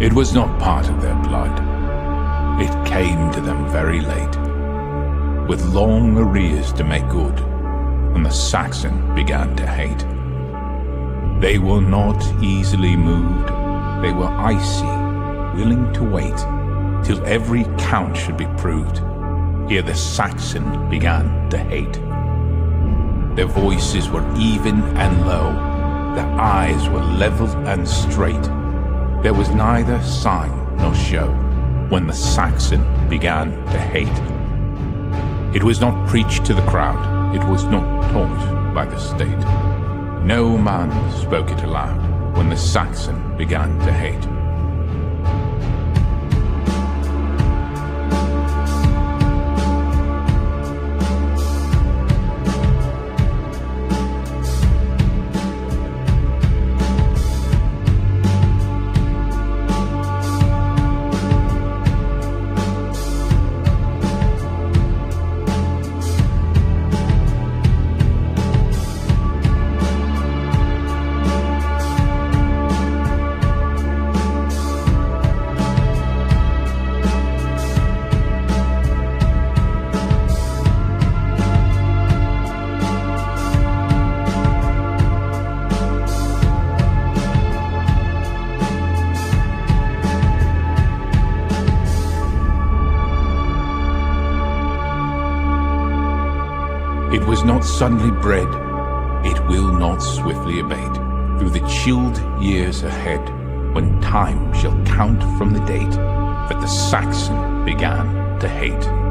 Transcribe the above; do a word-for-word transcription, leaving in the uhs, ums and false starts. It was not part of their blood. It came to them very late, with long arrears to make good, and the Saxon began to hate. They were not easily moved. They were icy, willing to wait, till every count should be proved. Here the Saxon began to hate. Their voices were even and low, their eyes were level and straight. There was neither sign nor show when the Saxon began to hate. It was not preached to the crowd, it was not taught by the state. No man spoke it aloud when the Saxon began to hate. It was not suddenly bred, it will not swiftly abate, through the chilled years ahead, when time shall count from the date that the Saxon began to hate.